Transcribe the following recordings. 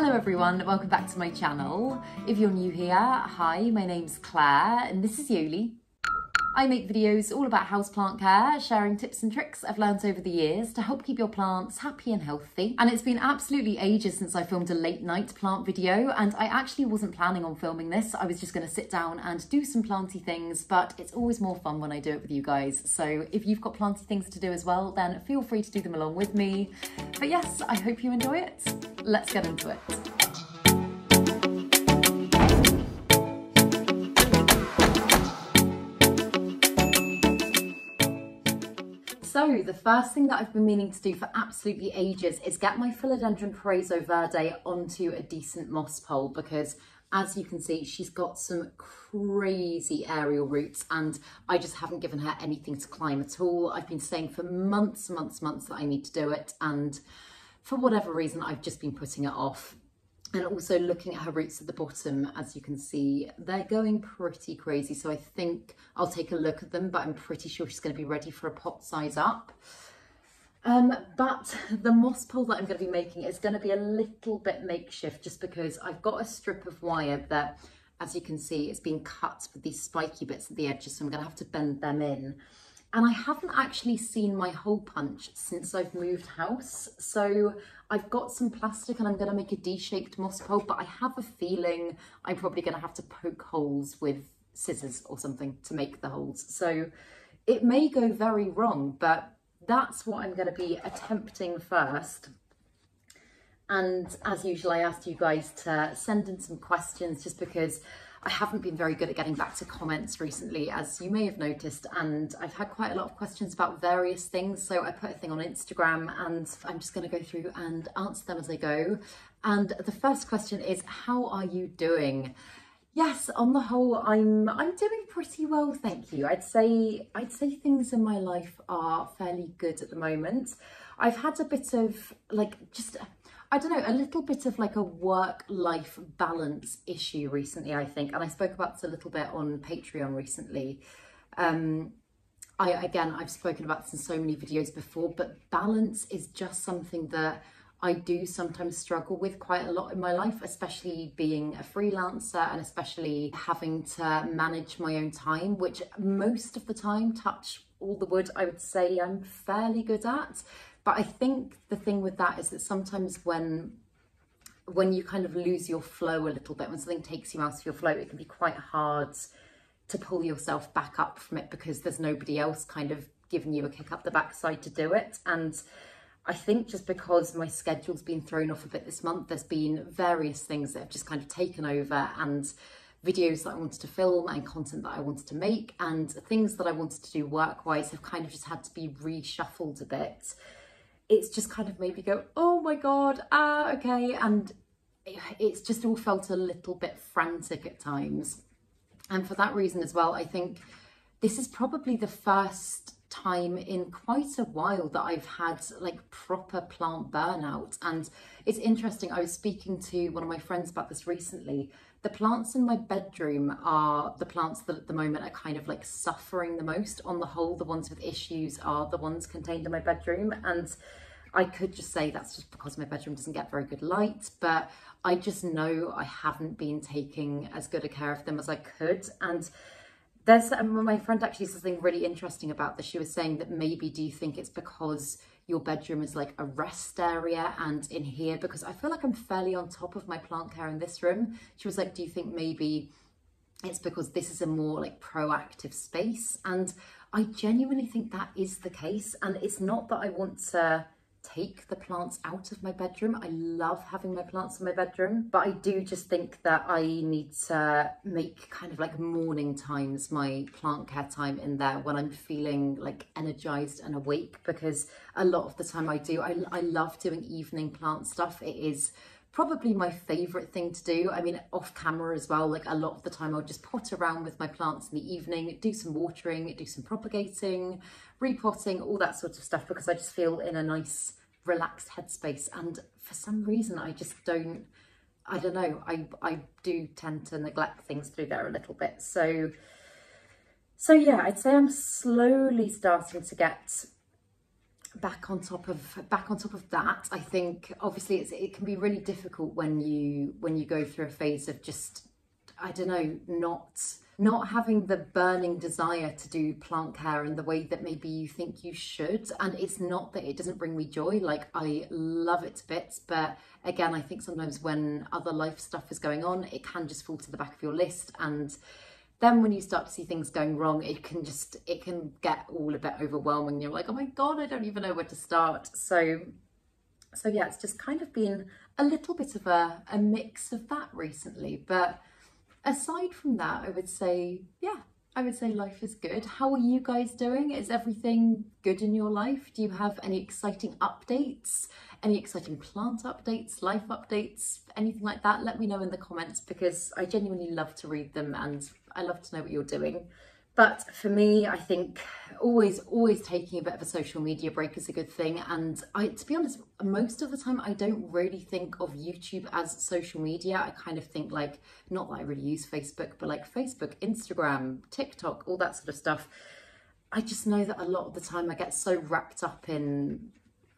Hello everyone, welcome back to my channel. If you're new here, hi, my name's Claire and this is Yoli. I make videos all about houseplant care, sharing tips and tricks I've learnt over the years to help keep your plants happy and healthy. And it's been absolutely ages since I filmed a late night plant video, and I actually wasn't planning on filming this. I was just going to sit down and do some planty things, but it's always more fun when I do it with you guys. So if you've got planty things to do as well, then feel free to do them along with me. But yes, I hope you enjoy it. Let's get into it. So the first thing that I've been meaning to do for absolutely ages is get my Philodendron Paraiso Verde onto a decent moss pole, because as you can see, she's got some crazy aerial roots and I just haven't given her anything to climb at all. I've been saying for months that I need to do it, and for whatever reason, I've just been putting it off. And also looking at her roots at the bottom, as you can see, they're going pretty crazy. So I think I'll take a look at them, but I'm pretty sure she's going to be ready for a pot size up. But the moss pole that I'm going to be making is going to be a little bit makeshift, just because I've got a strip of wire that, as you can see, it's been cut with these spiky bits at the edges. So I'm going to have to bend them in. And I haven't actually seen my hole punch since I've moved house. So I've got some plastic and I'm going to make a D-shaped moss pole, but I have a feeling I'm probably going to have to poke holes with scissors or something to make the holes. So it may go very wrong, but that's what I'm going to be attempting first. And as usual, I asked you guys to send in some questions, just because I haven't been very good at getting back to comments recently, as you may have noticed, and I've had quite a lot of questions about various things. So I put a thing on Instagram and I'm just going to go through and answer them as I go. And the first question is, how are you doing? Yes, on the whole, I'm doing pretty well, thank you. I'd say things in my life are fairly good at the moment. I've had a bit of like, just, I don't know, a little bit of like a work-life balance issue recently, I think. And I spoke about this a little bit on Patreon recently. I've spoken about this in so many videos before, but balance is just something that I do sometimes struggle with quite a lot in my life, especially being a freelancer and especially having to manage my own time, which most of the time, touch all the wood, I would say I'm fairly good at. But I think the thing with that is that sometimes when you kind of lose your flow a little bit, when something takes you out of your flow, it can be quite hard to pull yourself back up from it, because there's nobody else kind of giving you a kick up the backside to do it. And I think just because my schedule's been thrown off a bit this month, there's been various things that have just kind of taken over, and videos that I wanted to film and content that I wanted to make and things that I wanted to do work-wise have kind of just had to be reshuffled a bit. It's just kind of made me go, oh my God, okay. And it's just all felt a little bit frantic at times. And for that reason as well, I think this is probably the first time in quite a while that I've had like proper plant burnout. And it's interesting, I was speaking to one of my friends about this recently. The plants in my bedroom are the plants that at the moment are kind of like suffering the most. On the whole, the ones with issues are the ones contained in my bedroom. And I could just say that's just because my bedroom doesn't get very good light, but I just know I haven't been taking as good a care of them as I could. And my friend actually said something really interesting about this. She was saying that maybe, do you think it's because your bedroom is like a rest area, and in here, because I feel like I'm fairly on top of my plant care in this room. She was like, do you think maybe it's because this is a more like proactive space? And I genuinely think that is the case. And it's not that I want to take the plants out of my bedroom. I love having my plants in my bedroom, but I do just think that I need to make kind of like morning times my plant care time in there, when I'm feeling like energized and awake, because a lot of the time I love doing evening plant stuff. It is probably my favorite thing to do. I mean, off camera as well, like a lot of the time I'll just pot around with my plants in the evening, do some watering, do some propagating, repotting, all that sort of stuff, because I just feel in a nice relaxed headspace. And for some reason, I do tend to neglect things through there a little bit. So yeah, I'd say I'm slowly starting to get back on top of that, I think obviously it can be really difficult when you go through a phase of just, I don't know, not having the burning desire to do plant care in the way that maybe you think you should. And it's not that it doesn't bring me joy, like I love it to bits, but again, I think sometimes when other life stuff is going on, it can just fall to the back of your list. And then when you start to see things going wrong, it can get all a bit overwhelming. You're like, oh my God, I don't even know where to start. So yeah, it's just kind of been a little bit of a mix of that recently. But aside from that, I would say life is good. How are you guys doing? Is everything good in your life? Do you have any exciting updates? Any exciting plant updates, life updates, anything like that? Let me know in the comments, because I genuinely love to read them and I love to know what you're doing. But for me, I think always taking a bit of a social media break is a good thing. And to be honest, most of the time, I don't really think of YouTube as social media. I kind of think, like, not that I really use Facebook, but like Facebook, Instagram, TikTok, all that sort of stuff. I just know that a lot of the time I get so wrapped up in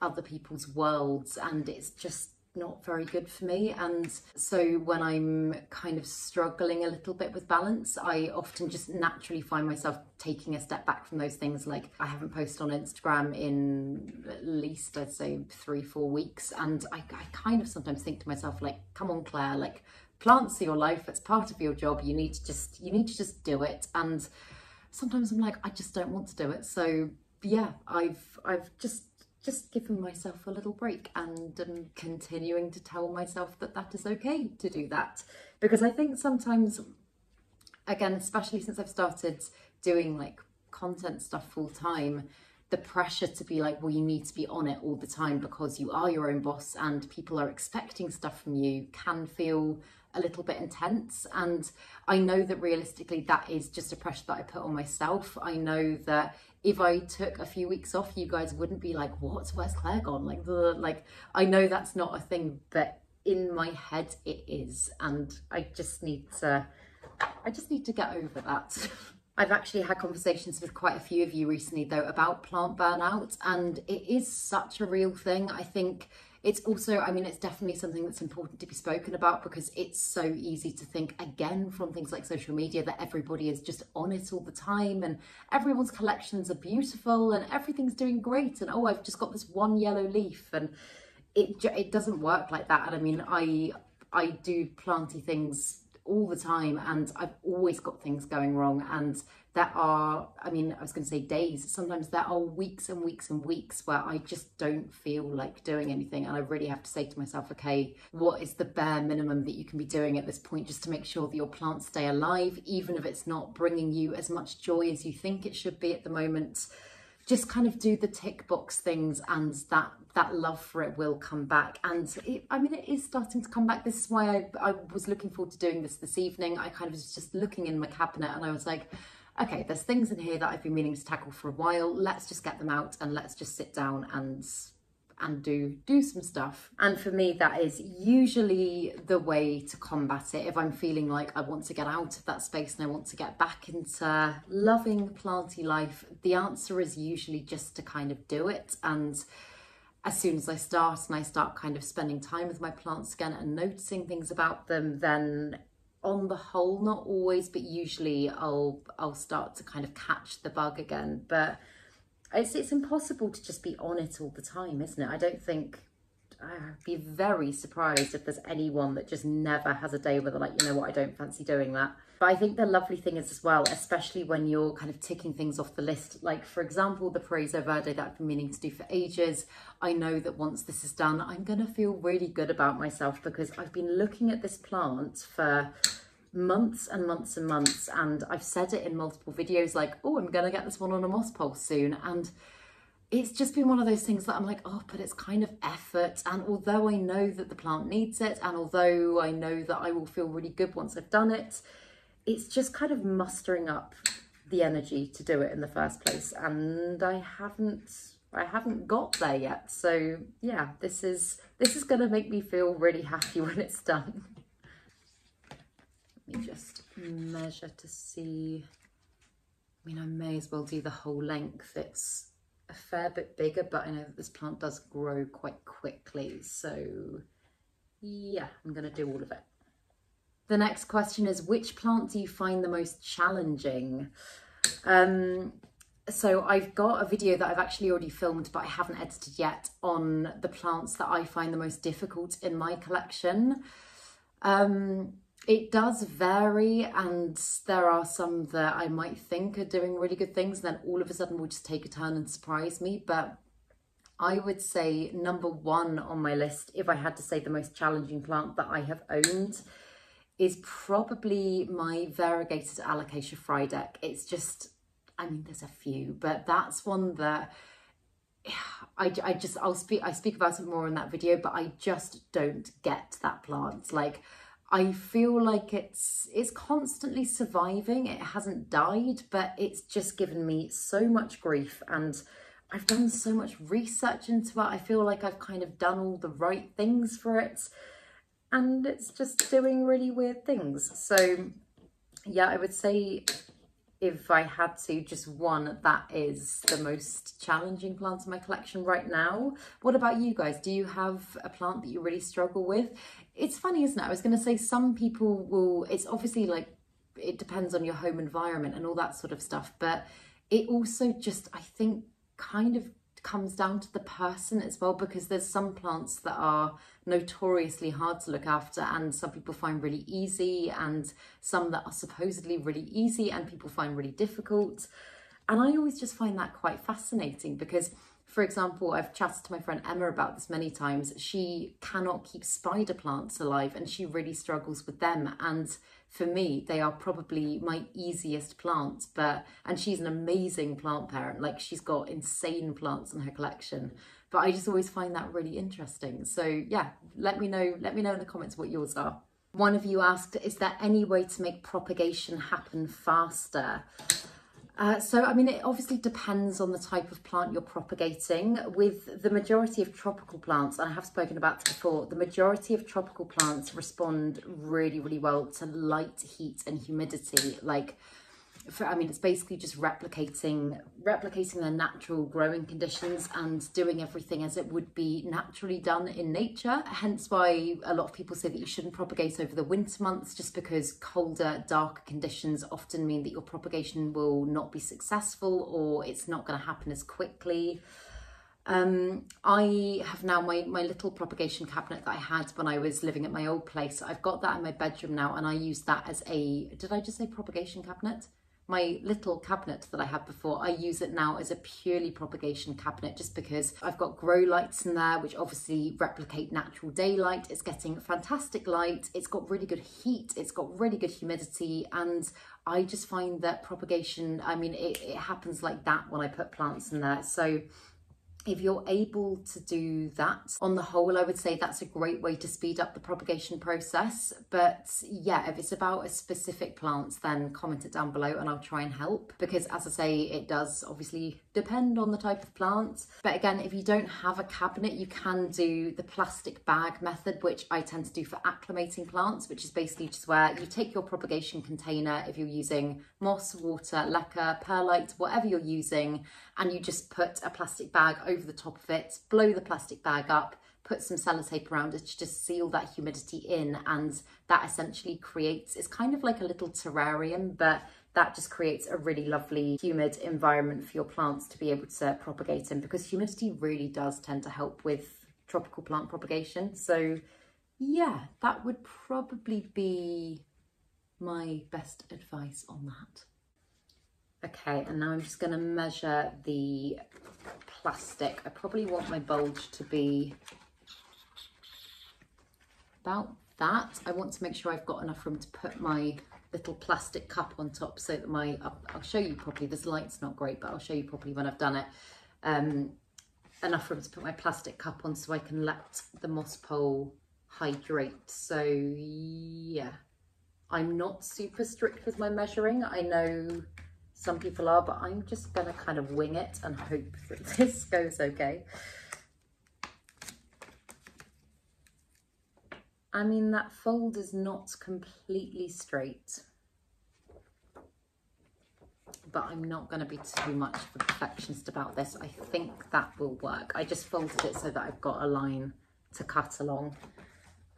other people's worlds, and it's just not very good for me. And so when I'm kind of struggling a little bit with balance, I often just naturally find myself taking a step back from those things. Like, I haven't posted on Instagram in at least, I'd say, 3-4 weeks, and I kind of sometimes think to myself, like, come on, Claire, like, plants are your life, it's part of your job, you need to just do it. And sometimes I'm like, I just don't want to do it. So yeah, I've just giving myself a little break, and continuing to tell myself that is okay to do that. Because I think sometimes, again, especially since I've started doing like content stuff full time, the pressure to be like, well, you need to be on it all the time because you are your own boss and people are expecting stuff from you, can feel a little bit intense. And I know that realistically that is just a pressure that I put on myself. I know that if I took a few weeks off, you guys wouldn't be like, what, where's Claire gone? Like I know that's not a thing, but in my head it is, and I just need to get over that. I've actually had conversations with quite a few of you recently though about plant burnout, and it is such a real thing. I think it's also, I mean, it's definitely something that's important to be spoken about, because it's so easy to think, again, from things like social media, that everybody is just on it all the time and everyone's collections are beautiful and everything's doing great. And, oh, I've just got this one yellow leaf, and it doesn't work like that. And I mean, I do planty things all the time, and I've always got things going wrong. And there are, I mean, I was going to say days, sometimes there are weeks and weeks and weeks where I just don't feel like doing anything. And I really have to say to myself, okay, what is the bare minimum that you can be doing at this point just to make sure that your plants stay alive, even if it's not bringing you as much joy as you think it should be at the moment? Just kind of do the tick box things, and that love for it will come back. And it is starting to come back. This is why I was looking forward to doing this evening. I kind of was just looking in my cabinet and I was like, okay, there's things in here that I've been meaning to tackle for a while. Let's just get them out and let's just sit down and do some stuff. And for me, that is usually the way to combat it. If I'm feeling like I want to get out of that space and I want to get back into loving planty life, the answer is usually just to kind of do it. And as soon as I start and I start kind of spending time with my plants again and noticing things about them, then on the whole, not always, but usually I'll start to kind of catch the bug again. But it's impossible to just be on it all the time, isn't it? I don't think, I'd be very surprised if there's anyone that just never has a day where they're like, you know what, I don't fancy doing that. But I think the lovely thing is as well, especially when you're kind of ticking things off the list, like for example, the Paraiso Verde that I've been meaning to do for ages. I know that once this is done, I'm going to feel really good about myself, because I've been looking at this plant for months and months and months, and I've said it in multiple videos, like, oh, I'm gonna get this one on a moss pole soon. And it's just been one of those things that I'm like, oh, but it's kind of effort, and although I know that the plant needs it, and although I know that I will feel really good once I've done it, it's just kind of mustering up the energy to do it in the first place, and I haven't got there yet. So yeah, this is gonna make me feel really happy when it's done. Just measure to see. I mean, I may as well do the whole length. It's a fair bit bigger, but I know that this plant does grow quite quickly, so yeah, I'm gonna do all of it. The next question is, which plant do you find the most challenging? So I've got a video that I've actually already filmed, but I haven't edited yet, on the plants that I find the most difficult in my collection. It does vary, and there are some that I might think are doing really good things, and then all of a sudden will just take a turn and surprise me. But I would say number one on my list, if I had to say the most challenging plant that I have owned, is probably my variegated Alocasia Fry Deck. It's just, I mean, there's a few, but that's one that I speak about it more in that video, but I just don't get that plant. Like, I feel like it's constantly surviving. It hasn't died, but it's just given me so much grief, and I've done so much research into it. I feel like I've kind of done all the right things for it, and it's just doing really weird things. So yeah, I would say if I had to, just one, that is the most challenging plant in my collection right now. What about you guys? Do you have a plant that you really struggle with? It's funny, isn't it? I was gonna say some people will, it's obviously like, it depends on your home environment and all that sort of stuff, but it also just, I think, kind of comes down to the person as well, because there's some plants that are notoriously hard to look after and some people find really easy, and some that are supposedly really easy and people find really difficult. And I always just find that quite fascinating because, for example, I've chatted to my friend Emma about this many times. She cannot keep spider plants alive and she really struggles with them. And for me, they are probably my easiest plants, and she's an amazing plant parent. Like, she's got insane plants in her collection, but I just always find that really interesting. So yeah, let me know in the comments what yours are. One of you asked, is there any way to make propagation happen faster? So, I mean, it obviously depends on the type of plant you're propagating. With the majority of tropical plants, and I have spoken about this before, the majority of tropical plants respond really, really well to light, heat and humidity. Like, it's basically just replicating their natural growing conditions and doing everything as it would be naturally done in nature. Hence why a lot of people say that you shouldn't propagate over the winter months, just because colder, darker conditions often mean that your propagation will not be successful, or it's not going to happen as quickly. I have now my little propagation cabinet that I had when I was living at my old place. I've got that in my bedroom now, and I use that as a, did I just say propagation cabinet? My little cabinet that I had before, I use it now as a purely propagation cabinet, just because I've got grow lights in there, which obviously replicate natural daylight. It's getting fantastic light. It's got really good heat. It's got really good humidity. And I just find that propagation, I mean, it happens like that when I put plants in there. So if you're able to do that, on the whole, I would say that's a great way to speed up the propagation process. But yeah, if it's about a specific plant, then comment it down below and I'll try and help. Because as I say, it does obviously depend on the type of plant. But again, if you don't have a cabinet, you can do the plastic bag method, which I tend to do for acclimating plants, which is basically just where you take your propagation container, if you're using moss, water, leca, perlite, whatever you're using, and you just put a plastic bag over the top of it, blow the plastic bag up, put some sellotape around it to just seal that humidity in, and that essentially creates, it's kind of like a little terrarium, but that just creates a really lovely humid environment for your plants to be able to propagate in, because humidity really does tend to help with tropical plant propagation. So yeah, that would probably be my best advice on that. Okay, and now I'm just going to measure the plastic. I probably want my bulge to be about that. I want to make sure I've got enough room to put my little plastic cup on top, so that my, I'll show you properly, this light's not great, but I'll show you properly when I've done it. Enough room to put my plastic cup on so I can let the moss pole hydrate. So yeah, I'm not super strict with my measuring. I know some people are, but I'm just gonna kind of wing it and hope that this goes okay. I mean, that fold is not completely straight. but I'm not going to be too much of a perfectionist about this. I think that will work. I just folded it so that I've got a line to cut along.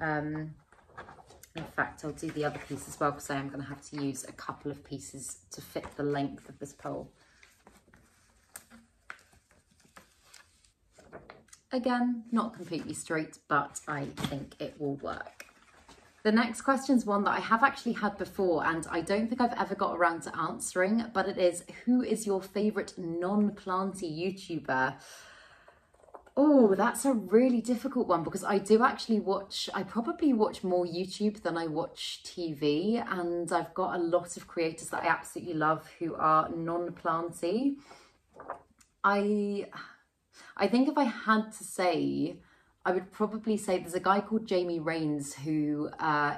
In fact, I'll do the other piece as well, because I am going to have to use a couple of pieces to fit the length of this pole. Again, not completely straight, but I think it will work. The next question is one that I have actually had before, and I don't think I've ever got around to answering, but it is, who is your favourite non-planty YouTuber? Oh, that's a really difficult one, because I do actually watch, I probably watch more YouTube than I watch TV, and I've got a lot of creators that I absolutely love who are non-planty. I think if I had to say, I would probably say there's a guy called Jamie Rains who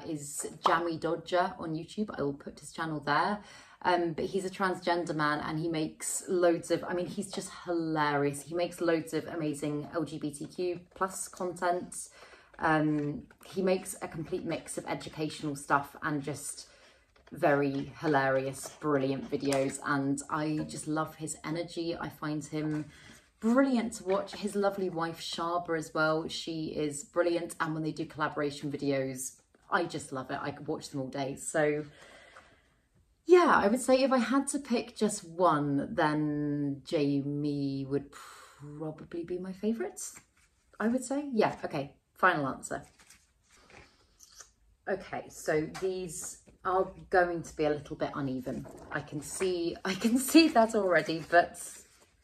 is Jammy Dodger on YouTube. I will put his channel there. But he's a transgender man, and he makes loads of, I mean, he's just hilarious. He makes loads of amazing LGBTQ+ content. He makes a complete mix of educational stuff and just very hilarious, brilliant videos. And I just love his energy. I find him brilliant to watch. His lovely wife Sharba as well, she is brilliant, and when they do collaboration videos, I just love it. I could watch them all day. So yeah, I would say if I had to pick just one, then Jamie would probably be my favourite, I would say. Yeah, okay, final answer. Okay, so these are going to be a little bit uneven. I can see that already, but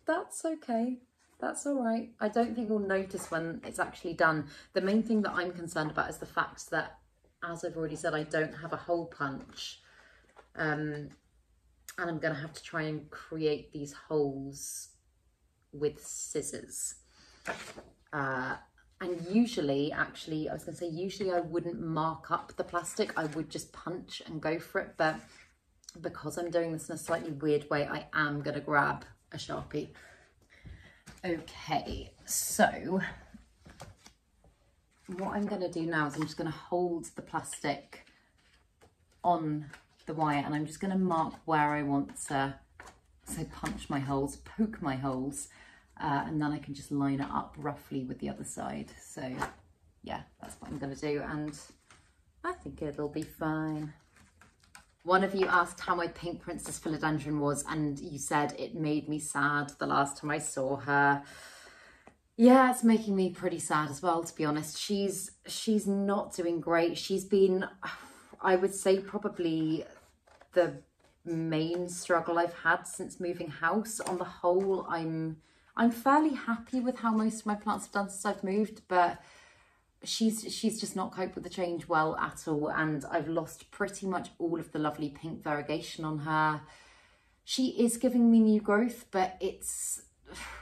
that's okay. That's all right. I don't think we'll notice when it's actually done. The main thing that I'm concerned about is the fact that, as I've already said, I don't have a hole punch. And I'm going to have to try and create these holes with scissors. And usually, actually, I was going to say, usually I wouldn't mark up the plastic. I would just punch and go for it. But because I'm doing this in a slightly weird way, I am going to grab a Sharpie. Okay, so what I'm going to do now is I'm just going to hold the plastic on the wire, and I'm just going to mark where I want to, so punch my holes, poke my holes, and then I can just line it up roughly with the other side. So yeah, that's what I'm going to do, and I think it'll be fine. One of you asked how my pink princess philodendron was, and you said it made me sad the last time I saw her. Yeah, it's making me pretty sad as well, to be honest. She's not doing great. She's been, I would say, probably the main struggle I've had since moving house. On the whole, I'm fairly happy with how most of my plants have done since I've moved, but she's just not coped with the change well at all, and I've lost pretty much all of the lovely pink variegation on her. She is giving me new growth, but it's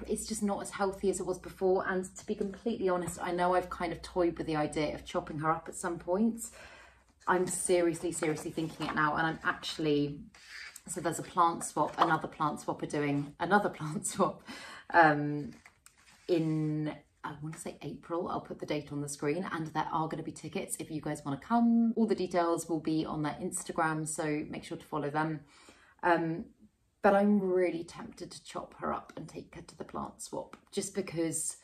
just not as healthy as it was before, and to be completely honest, I know I've kind of toyed with the idea of chopping her up at some point. I'm seriously thinking it now, and I'm actually, so there's a plant swap, another plant swap, we're doing another plant swap in, I want to say April. I'll put the date on the screen, and there are going to be tickets if you guys want to come. All the details will be on their Instagram, so make sure to follow them. But I'm really tempted to chop her up and take her to the plant swap, just because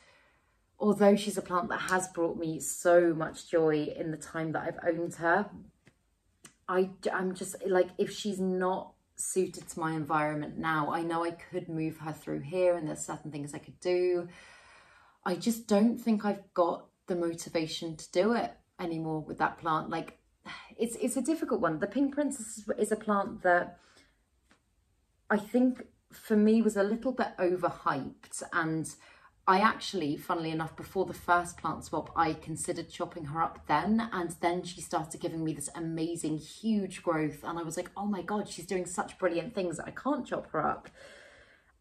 although she's a plant that has brought me so much joy in the time that I've owned her, I'm just like, if she's not suited to my environment now, I know I could move her through here and there's certain things I could do. I just don't think I've got the motivation to do it anymore with that plant. Like, it's a difficult one. The Pink Princess is a plant that I think for me was a little bit overhyped. And I actually, funnily enough, before the first plant swap, I considered chopping her up then. And then she started giving me this amazing, huge growth. And I was like, oh my God, she's doing such brilliant things. I can't chop her up.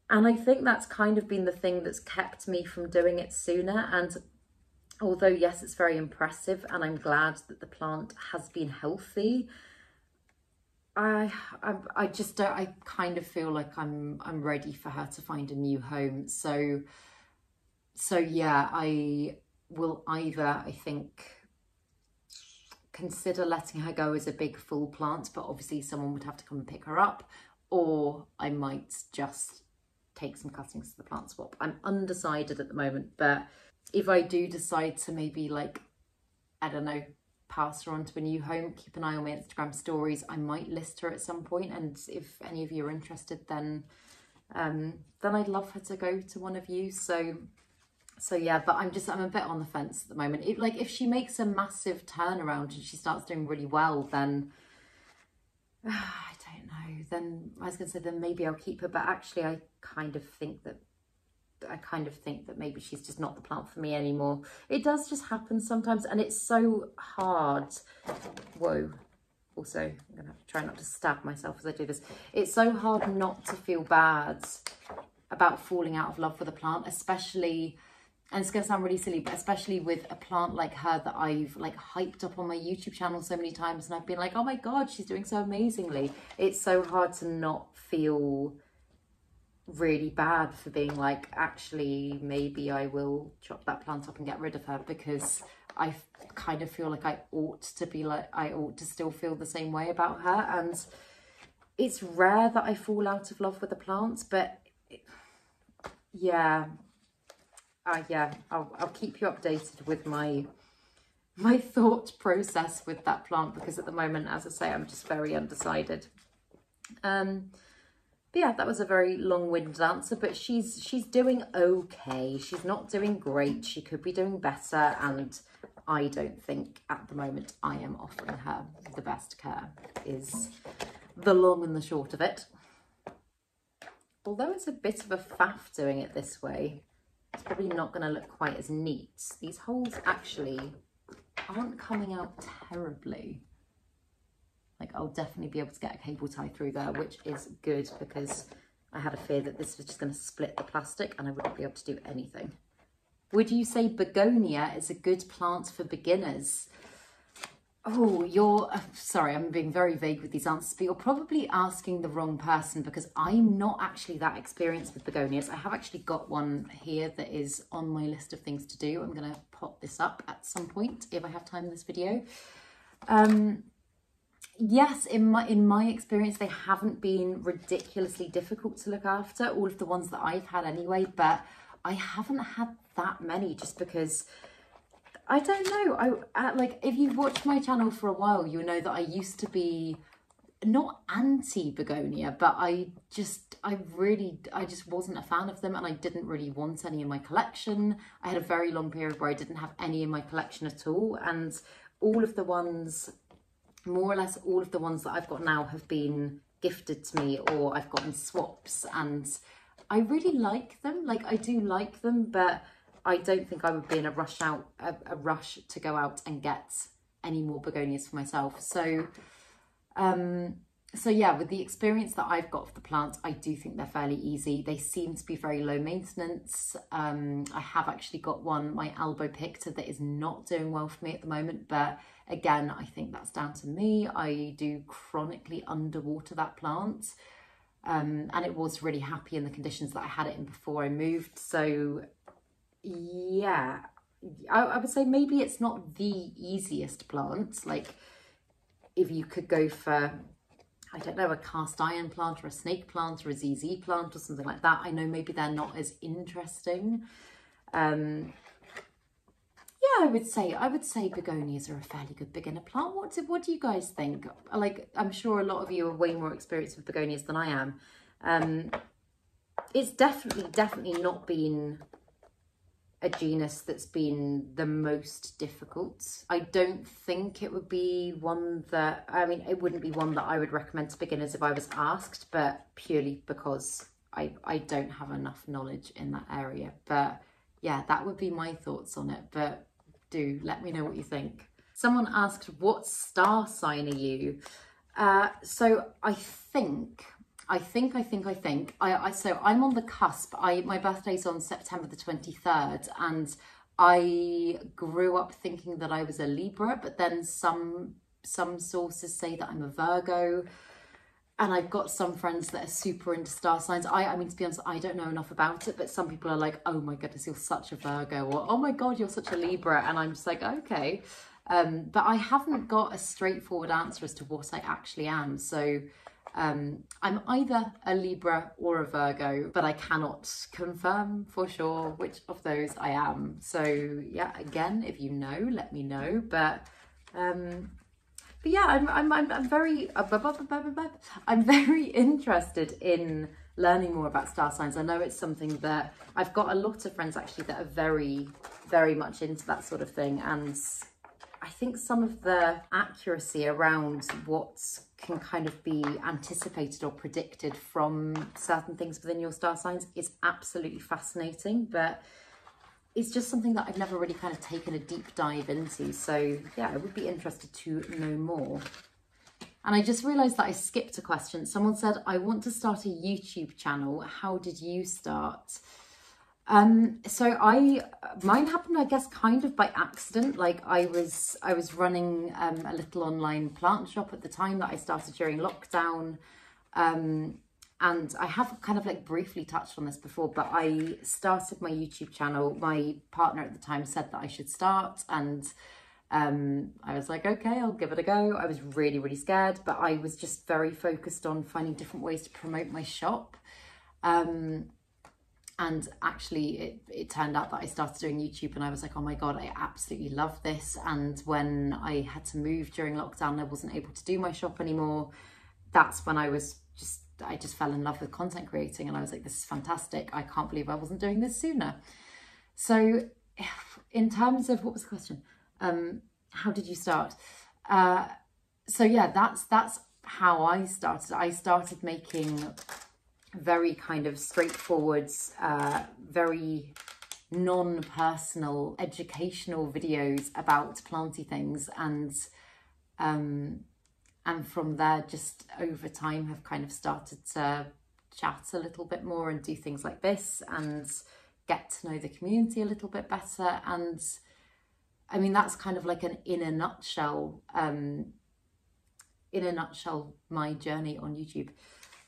And I think that's kind of been the thing that's kept me from doing it sooner. And although, yes, it's very impressive, and I'm glad that the plant has been healthy, I just don't, I kind of feel like I'm ready for her to find a new home. So yeah, I will either, I think, consider letting her go as a big full plant, but obviously someone would have to come and pick her up, or I might just take some cuttings to the plant swap. I'm undecided at the moment, but if I do decide to maybe, like, I don't know, pass her on to a new home, keep an eye on my Instagram stories. I might list her at some point, and if any of you are interested, then I'd love her to go to one of you. So yeah, but I'm a bit on the fence at the moment. If she makes a massive turnaround and she starts doing really well, then I don't know. Then I was gonna say, then maybe I'll keep her, but actually I kind of think that maybe she's just not the plant for me anymore. It does just happen sometimes, and it's so hard. Whoa. Also, I'm gonna have to try not to stab myself as I do this. It's so hard not to feel bad about falling out of love with a plant, especially, and it's gonna sound really silly, but especially with a plant like her that I've, like, hyped up on my YouTube channel so many times, and I've been like, oh my God, she's doing so amazingly. It's so hard to not feel really bad for being like, actually, maybe I will chop that plant up and get rid of her, because I kind of feel like I ought to still feel the same way about her. And it's rare that I fall out of love with the plants, but I'll keep you updated with my thought process with that plant, because at the moment, as I say, I'm just very undecided. But yeah, that was a very long-winded answer, but she's doing okay. She's not doing great. She could be doing better, and I don't think at the moment I am offering her the best care, is the long and the short of it. Although it's a bit of a faff doing it this way, it's probably not going to look quite as neat. These holes actually aren't coming out terribly. Like, I'll definitely be able to get a cable tie through there, which is good, because I had a fear that this was just going to split the plastic and I wouldn't be able to do anything. Would you say begonia is a good plant for beginners? Oh, sorry, I'm being very vague with these answers, but you're probably asking the wrong person, because I'm not actually that experienced with begonias. I have actually got one here that is on my list of things to do. I'm going to pop this up at some point if I have time in this video. Yes, in my experience, they haven't been ridiculously difficult to look after, all of the ones that I've had anyway, but I haven't had that many, just because, I don't know, like, if you've watched my channel for a while, you'll know that I used to be not anti-begonia, but I just wasn't a fan of them, and I didn't really want any in my collection. I had a very long period where I didn't have any in my collection at all, and more or less all of the ones that I've got now have been gifted to me, or I've gotten swaps, and I really like them. Like, I do like them, but I don't think I would be in a rush to go out and get any more begonias for myself. So yeah, with the experience that I've got of the plants, I do think they're fairly easy. They seem to be very low maintenance. I have actually got one, my albopicta, that is not doing well for me at the moment. But again, I think that's down to me. I do chronically underwater that plant. And it was really happy in the conditions that I had it in before I moved. So yeah, I would say maybe it's not the easiest plant. Like, if you could go for, I don't know, a cast iron plant or a snake plant or a ZZ plant or something like that. I know maybe they're not as interesting. Yeah, I would say begonias are a fairly good beginner plant. What do you guys think? Like, I'm sure a lot of you are way more experienced with begonias than I am. It's definitely not been a genus that's been the most difficult. I don't think it would be one that, I mean, it wouldn't be one that I would recommend to beginners if I was asked, but purely because I don't have enough knowledge in that area. But yeah, that would be my thoughts on it, but do let me know what you think. Someone asked, what star sign are you? So so I'm on the cusp. My birthday's on September the 23rd, and I grew up thinking that I was a Libra, but then some sources say that I'm a Virgo, and I've got some friends that are super into star signs. I mean, to be honest, I don't know enough about it, but some people are like, oh my goodness, you're such a Virgo, or oh my God, you're such a Libra, and I'm just like, okay. But I haven't got a straightforward answer as to what I actually am, so I'm either a Libra or a Virgo, but I cannot confirm for sure which of those I am. So yeah, again, if you know, let me know. But yeah, I'm very interested in learning more about star signs. I know it's something that I've got a lot of friends actually that are very, very much into that sort of thing, and I think some of the accuracy around what can kind of be anticipated or predicted from certain things within your star signs is absolutely fascinating, but it's just something that I've never really kind of taken a deep dive into. So yeah, I would be interested to know more. And I just realised that I skipped a question. Someone said, I want to start a YouTube channel. How did you start? So mine happened, I guess, kind of by accident. Like I was running a little online plant shop at the time that I started during lockdown. And I have kind of like briefly touched on this before, but I started my YouTube channel. My partner at the time said that I should start, and I was like, okay, I'll give it a go. I was really, really scared, but I was just very focused on finding different ways to promote my shop. And actually it turned out that I started doing YouTube and I was like, oh my God, I absolutely love this. And when I had to move during lockdown, I wasn't able to do my shop anymore. That's when I just fell in love with content creating, and I was like, this is fantastic. I can't believe I wasn't doing this sooner. So in terms of, what was the question? How did you start? So yeah, that's how I started. I started making very kind of straightforward, very non-personal educational videos about planty things, and from there, just over time have kind of started to chat a little bit more and do things like this and get to know the community a little bit better. And I mean, that's kind of like in a nutshell, my journey on YouTube.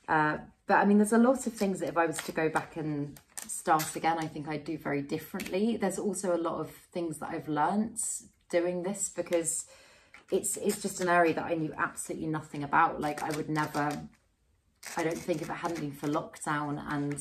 But I mean, there's a lot of things that if I was to go back and start again, I think I'd do very differently. There's also a lot of things that I've learned doing this, because it's just an area that I knew absolutely nothing about. Like I don't think if it hadn't been for lockdown and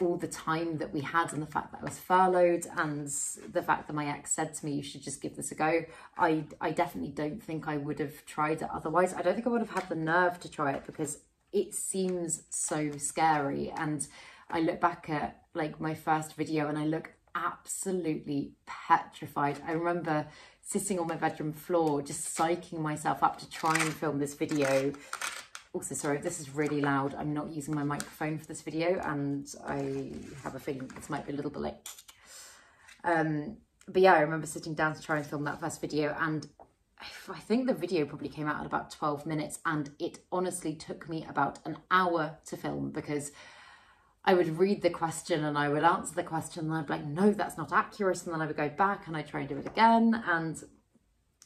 all the time that we had and the fact that I was furloughed and the fact that my ex said to me, you should just give this a go, I definitely don't think I would have tried it otherwise. I don't think I would have had the nerve to try it, because it seems so scary. And I look back at like my first video and I look absolutely petrified. I remember sitting on my bedroom floor, just psyching myself up to try and film this video. Also, sorry, this is really loud. I'm not using my microphone for this video, and I have a feeling this might be a little bit like... But yeah, I remember sitting down to try and film that first video, and I think the video probably came out in about 12 minutes, and it honestly took me about an hour to film, because I would read the question and I would answer the question and I'd be like, no, that's not accurate. And then I would go back and I'd try and do it again. And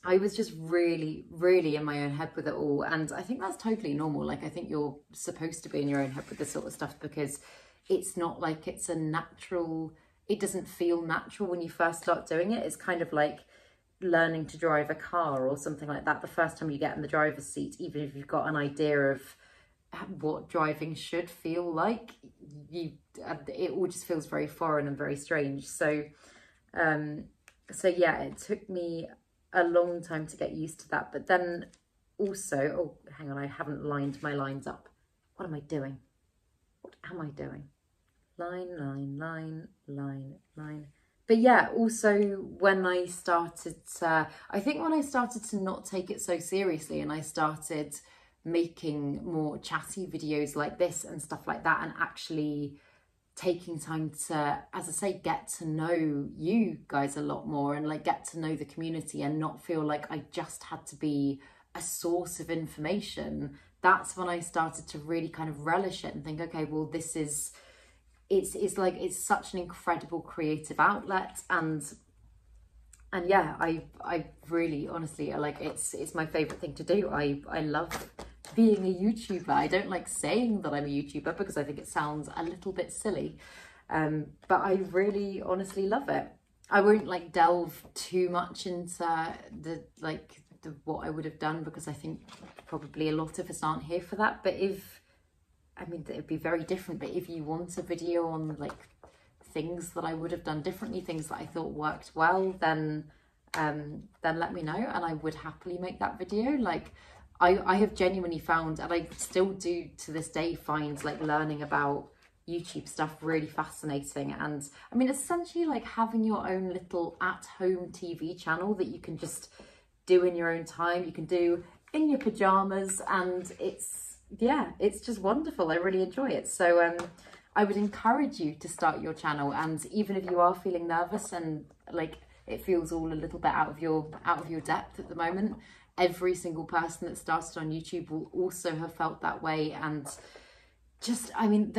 I was just really, really in my own head with it all. And I think that's totally normal. Like, I think you're supposed to be in your own head with this sort of stuff, because it's not like it's a natural, it doesn't feel natural when you first start doing it. It's kind of like learning to drive a car or something like that. The first time you get in the driver's seat, even if you've got an idea of what driving should feel like, it all just feels very foreign and very strange. So so yeah, it took me a long time to get used to that. But then also, oh hang on, I haven't lined my lines up. What am I doing? What am I doing? Line. But yeah, also when I started to not take it so seriously, and I started making more chatty videos like this and stuff like that, and actually taking time to, as I say, get to know you guys a lot more and like get to know the community and not feel like I just had to be a source of information. That's when I started to really kind of relish it and think, okay, well, this is, it's like, it's such an incredible creative outlet. And yeah, I really, honestly, like it's my favorite thing to do. I love being a YouTuber. I don't like saying that I'm a YouTuber because I think it sounds a little bit silly, but I really honestly love it. I won't like delve too much into the what I would have done, because I think probably a lot of us aren't here for that, but if, I mean, it'd be very different, but if you want a video on like things that I would have done differently, things that I thought worked well, then let me know and I would happily make that video. Like I have genuinely found, and I still do to this day, find like learning about YouTube stuff really fascinating. And I mean, essentially like having your own little at-home TV channel that you can just do in your own time, you can do in your pajamas, and it's just wonderful. I really enjoy it. So I would encourage you to start your channel, and even if you are feeling nervous and like it feels all a little bit out of your depth at the moment, every single person that started on YouTube will also have felt that way. And just, I mean,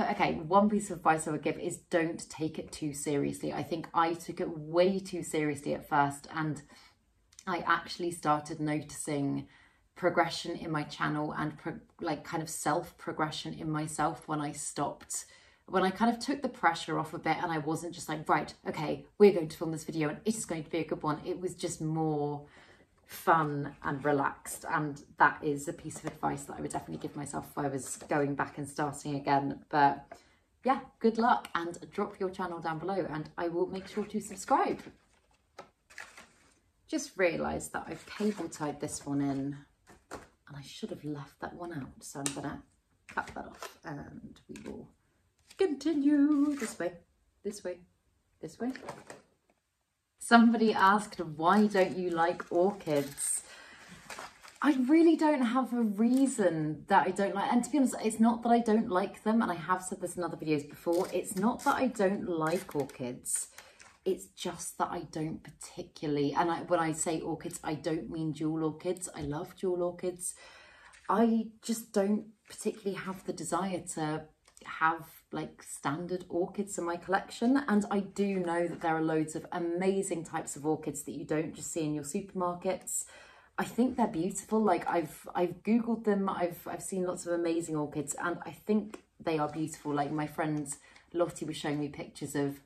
one piece of advice I would give is don't take it too seriously. I think I took it way too seriously at first, and I actually started noticing progression in my channel and self-progression in myself when I stopped, when I kind of took the pressure off a bit, and I wasn't just like, right, okay, we're going to film this video and it is going to be a good one. It was just more fun and relaxed, and that is a piece of advice that I would definitely give myself if I was going back and starting again. But yeah, good luck, and drop your channel down below and I will make sure to subscribe. Just realised that I've cable tied this one in, and I should have left that one out, so I'm gonna cut that off and we will continue this way, this way, this way. Somebody asked, why don't you like orchids? I really don't have a reason that I don't like, and to be honest, it's not that I don't like them, and I have said this in other videos before, it's not that I don't like orchids. It's just that I don't particularly, and when I say orchids, I don't mean jewel orchids. I love jewel orchids. I just don't particularly have the desire to have like standard orchids in my collection. And I do know that there are loads of amazing types of orchids that you don't just see in your supermarkets. I think they're beautiful. Like I've Googled them. I've seen lots of amazing orchids, and I think they are beautiful. Like my friend Lottie was showing me pictures of,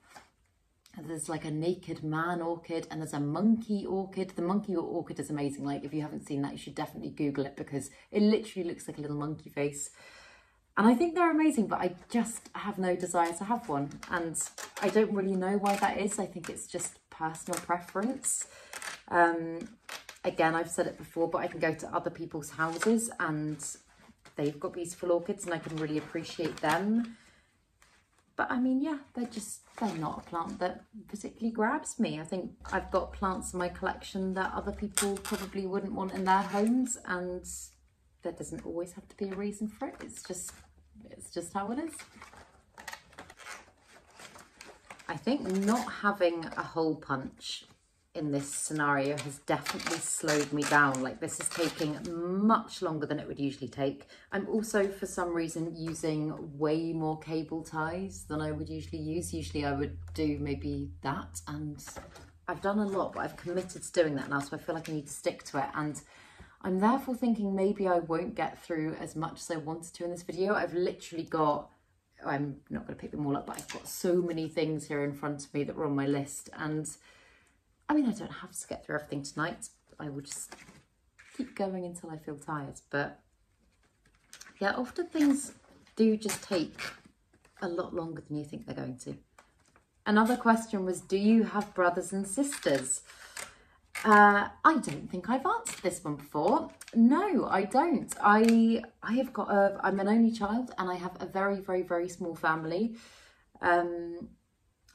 there's like a naked man orchid and there's a monkey orchid. The monkey orchid is amazing. Like if you haven't seen that, you should definitely Google it, because it literally looks like a little monkey face. And I think they're amazing, but I just have no desire to have one. And I don't really know why that is. I think it's just personal preference. Again, I've said it before, but I can go to other people's houses and they've got beautiful orchids and I can really appreciate them. But I mean, yeah, they're not a plant that particularly grabs me. I think I've got plants in my collection that other people probably wouldn't want in their homes, and there doesn't always have to be a reason for it. It's just how it is. I think not having a hole punch in this scenario has definitely slowed me down. Like this is taking much longer than it would usually take. I'm also for some reason using way more cable ties than I would usually use. Usually I would do maybe that, and I've done a lot, but I've committed to doing that now, so I feel like I need to stick to it. And I'm therefore thinking maybe I won't get through as much as I wanted to in this video. I've literally got, I'm not going to pick them all up, but I've got so many things here in front of me that were on my list, and I mean, I don't have to get through everything tonight. I will just keep going until I feel tired. But yeah, often things do just take a lot longer than you think they're going to. Another question was, do you have brothers and sisters? I don't think I've answered this one before. No, I don't. I have got I'm an only child, and I have a very, very, very small family.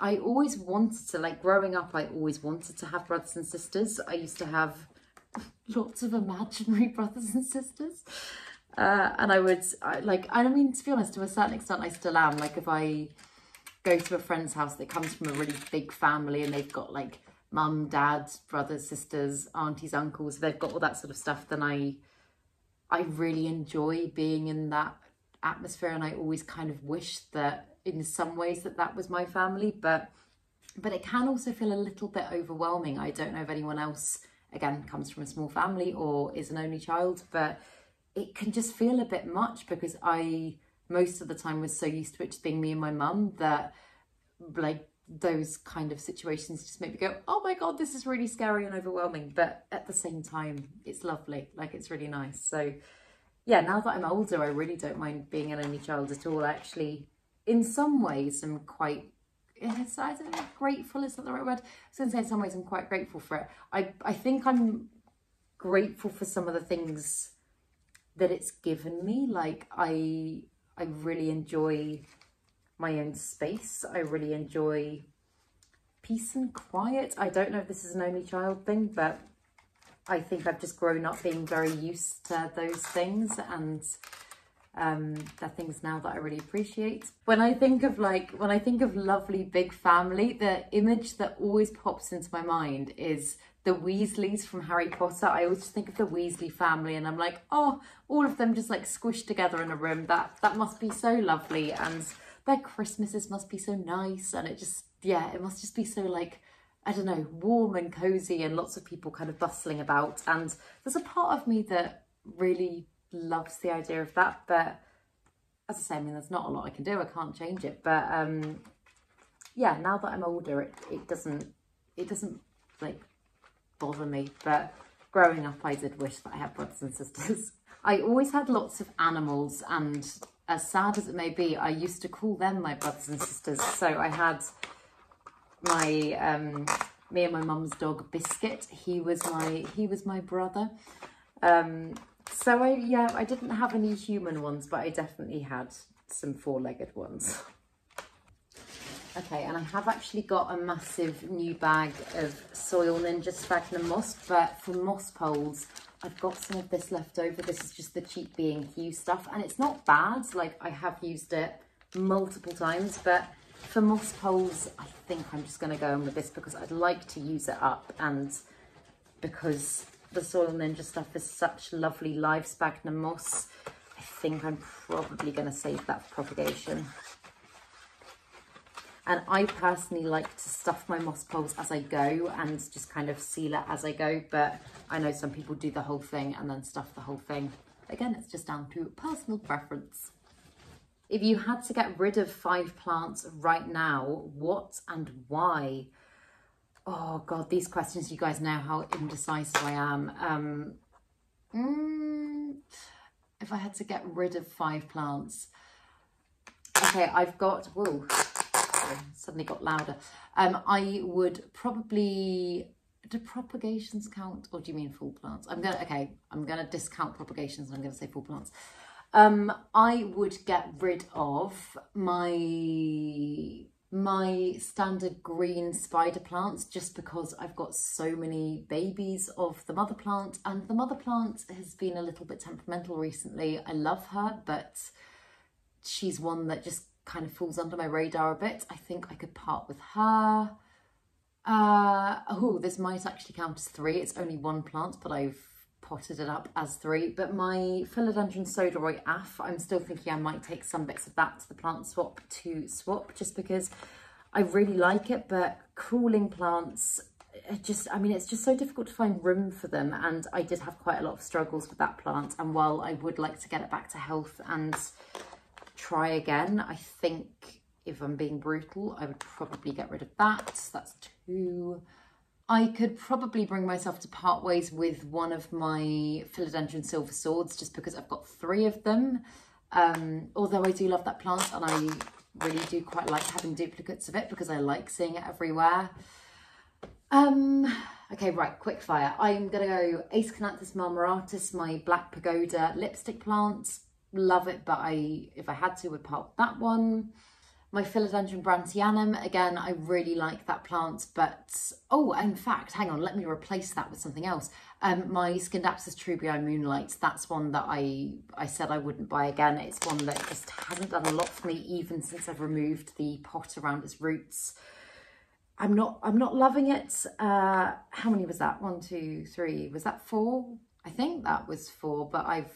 I always wanted to, like growing up, I always wanted to have brothers and sisters. I used to have lots of imaginary brothers and sisters. And to be honest, to a certain extent, I still am. Like if I go to a friend's house that comes from a really big family and they've got like mum, dad, brothers, sisters, aunties, uncles, they've got all that sort of stuff, then I really enjoy being in that atmosphere. And I always kind of wish that in some ways that was my family, but it can also feel a little bit overwhelming. I don't know if anyone else, again, comes from a small family or is an only child, but it can just feel a bit much, because I most of the time was so used to it just being me and my mum that like those kind of situations just make me go, oh my god, this is really scary and overwhelming, but at the same time it's lovely. Like it's really nice. So yeah, now that I'm older, I really don't mind being an only child at all. Actually, in some ways, I'm quite, I don't know, grateful is not the right word. I was going to say in some ways I'm quite grateful for it. I think I'm grateful for some of the things that it's given me. Like I really enjoy my own space. I really enjoy peace and quiet. I don't know if this is an only child thing, but I think I've just grown up being very used to those things, and they're things now that I really appreciate. When I think of lovely big family, the image that always pops into my mind is the Weasleys from Harry Potter. I always think of the Weasley family and I'm like, oh, all of them just like squished together in a room. That must be so lovely, and their Christmases must be so nice, and it just, yeah, it must just be so like, I don't know, warm and cozy and lots of people kind of bustling about. And there's a part of me that really loves the idea of that, but as I say, I mean, there's not a lot I can do. I can't change it. But yeah, now that I'm older, it doesn't like bother me. But growing up, I did wish that I had brothers and sisters. I always had lots of animals, and as sad as it may be, I used to call them my brothers and sisters. So I had my me and my mum's dog Biscuit. He was my brother. So I didn't have any human ones, but I definitely had some four-legged ones. Okay, and I have actually got a massive new bag of Soil Ninja Sphagnum moss, but for moss poles, I've got some of this left over. This is just the cheap Being Hue stuff, and it's not bad. Like, I have used it multiple times, but for moss poles, I think I'm just going to go in with this because I'd like to use it up, and because the Soil Ninja stuff is such lovely live sphagnum moss, I think I'm probably going to save that for propagation. And I personally like to stuff my moss poles as I go and just kind of seal it as I go, but I know some people do the whole thing and then stuff the whole thing. Again, it's just down to personal preference. If you had to get rid of 5 plants right now, what and why? Oh God, these questions, you guys know how indecisive I am. If I had to get rid of 5 plants. Okay, I've got, whoa, sorry, suddenly got louder. I would probably, do propagations count? Or do you mean full plants? I'm gonna discount propagations and I'm gonna say full plants. I would get rid of my standard green spider plants, just because I've got so many babies of the mother plant, and the mother plant has been a little bit temperamental recently. I love her, but she's one that just kind of falls under my radar a bit. I think I could part with her. Oh, this might actually count as 3. It's only 1 plant, but I've potted it up as 3, but my Philodendron Soderoid Aff, I'm still thinking I might take some bits of that to the plant swap to swap, just because I really like it, but crawling plants, it's just so difficult to find room for them, and I did have quite a lot of struggles with that plant, and while I would like to get it back to health and try again, I think if I'm being brutal, I would probably get rid of that. That's 2. I could probably bring myself to part ways with one of my Philodendron Silver Swords, just because I've got 3 of them. Although I do love that plant, and I really do quite like having duplicates of it because I like seeing it everywhere. Okay, right, quick fire. I'm gonna go Aeschynanthus marmoratus, my Black Pagoda lipstick plant. Love it, but if I had to, would part with that one. My Philodendron Brantianum, again, I really like that plant, but, oh, in fact, hang on, let me replace that with something else. My Scindapsus Trubii Moonlight, that's one that I said I wouldn't buy again. It's one that just hasn't done a lot for me, even since I've removed the pot around its roots. I'm not loving it. How many was that? 1, 2, 3, was that 4? I think that was 4, but I've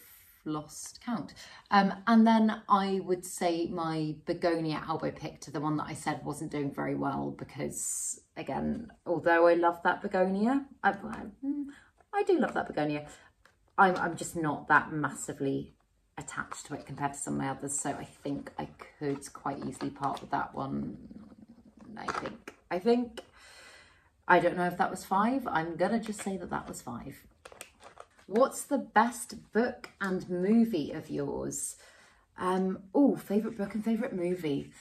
lost count. And then I would say my Begonia albopicta, the one that I said wasn't doing very well, because again, although I love that begonia, I do love that begonia, I'm just not that massively attached to it compared to some of my others, so I think I could quite easily part with that one. I think I don't know if that was 5. I'm gonna just say that was 5. What's the best book and movie of yours? Favourite book and favourite movie.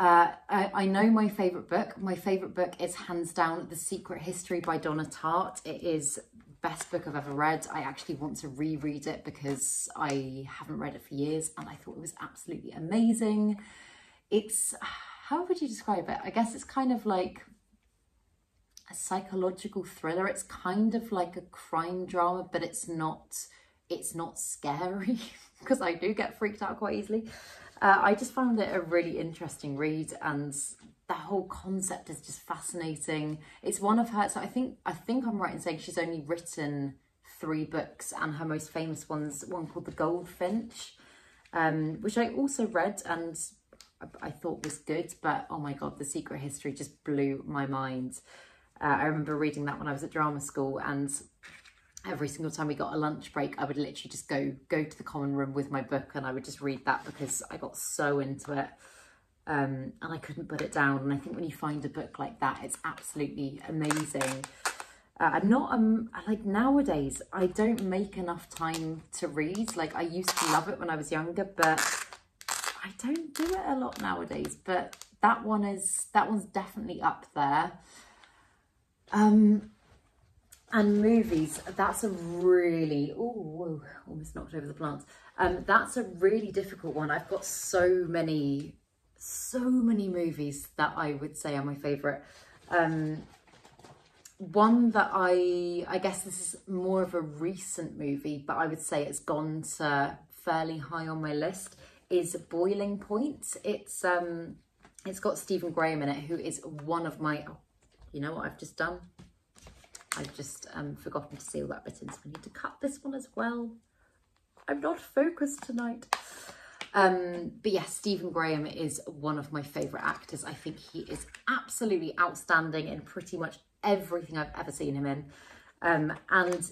I know my favourite book. My favourite book is hands down The Secret History by Donna Tartt. It is the best book I've ever read. I actually want to reread it because I haven't read it for years and I thought it was absolutely amazing. It's, how would you describe it? I guess it's kind of like a psychological thriller. It's kind of like a crime drama, but it's not scary because I do get freaked out quite easily. I just found it a really interesting read, and the whole concept is just fascinating. It's one of her, so I think I'm right in saying she's only written 3 books, and her most famous one's one called The Goldfinch, which I also read and I thought was good, but oh my god, The Secret History just blew my mind. I remember reading that when I was at drama school, and every single time we got a lunch break, I would literally just go to the common room with my book and I would just read that because I got so into it, and I couldn't put it down. And I think when you find a book like that, it's absolutely amazing. I'm not, like nowadays, I don't make enough time to read. Like I used to love it when I was younger, but I don't do it a lot nowadays. But that one's definitely up there. And movies, that's a really, oh, almost knocked over the plants. That's a really difficult one. I've got so many movies that I would say are my favourite. One that I guess this is more of a recent movie, but I would say it's gone to fairly high on my list, is Boiling Point. It's got Stephen Graham in it, who is one of my, oh, you know what I've just done? I've just forgotten to seal that bit in, so I need to cut this one as well. I'm not focused tonight. But yes, Stephen Graham is one of my favourite actors. I think he is absolutely outstanding in pretty much everything I've ever seen him in. And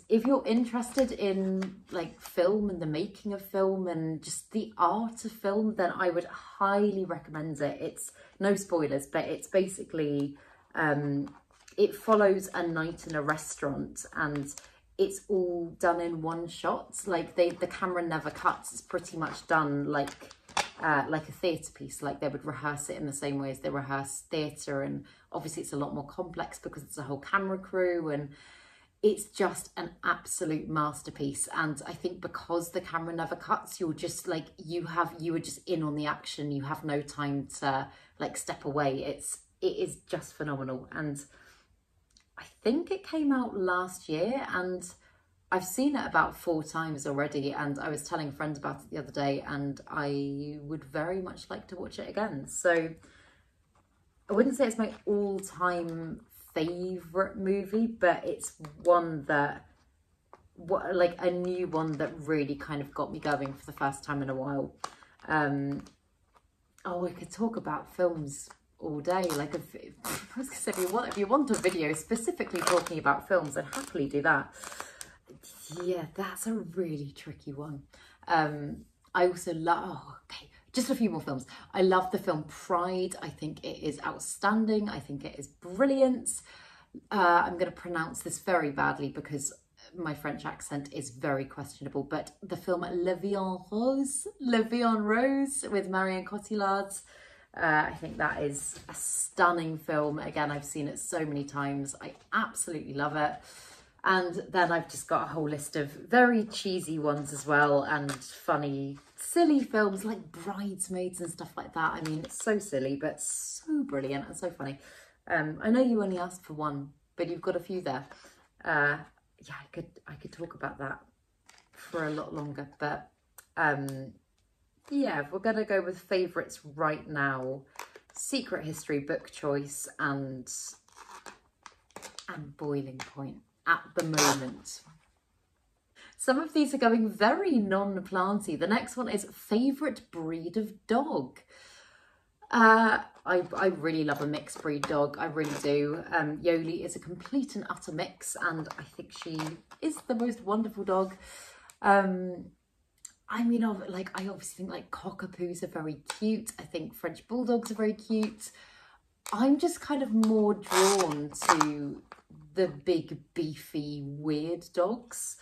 if you're interested in like film and the making of film and just the art of film, then I would highly recommend it. It's no spoilers, but it's basically... it follows a night in a restaurant, and it's all done in one shot. Like the camera never cuts. It's pretty much done like a theatre piece. Like they would rehearse it in the same way as they rehearse theatre, and obviously it's a lot more complex because it's a whole camera crew, and it's just an absolute masterpiece. And I think because the camera never cuts, you're just like, you are just in on the action. You have no time to like step away. It is just phenomenal. And I think it came out last year, and I've seen it about 4 times already, and I was telling a friend about it the other day, and I would very much like to watch it again. So I wouldn't say it's my all-time favourite movie, but it's one that, like a new one that really kind of got me going for the first time in a while. Oh, I could talk about films all day. Like if you want a video specifically talking about films, I'd happily do that. Yeah, that's a really tricky one. I also love, just a few more films. I love the film Pride. I think it is outstanding. I think it is brilliant. I'm going to pronounce this very badly because my French accent is very questionable, but the film Le Vie en Rose with Marianne Cotillard. I think that is a stunning film. Again, I've seen it so many times. I absolutely love it. And then I've just got a whole list of very cheesy ones as well, and funny, silly films like Bridesmaids and stuff like that. I mean, it's so silly, but so brilliant and so funny. I know you only asked for one, but you've got a few there. Yeah, I could talk about that for a lot longer, but... yeah, we're going to go with favourites right now. Secret History, book choice, and Boiling Point at the moment. Some of these are going very non-planty. The next one is favourite breed of dog. I really love a mixed breed dog. I really do. Yoli is a complete and utter mix, and I think she is the most wonderful dog. I mean, like, I obviously think like cockapoos are very cute. I think French bulldogs are very cute. I'm just kind of more drawn to the big, beefy, weird dogs.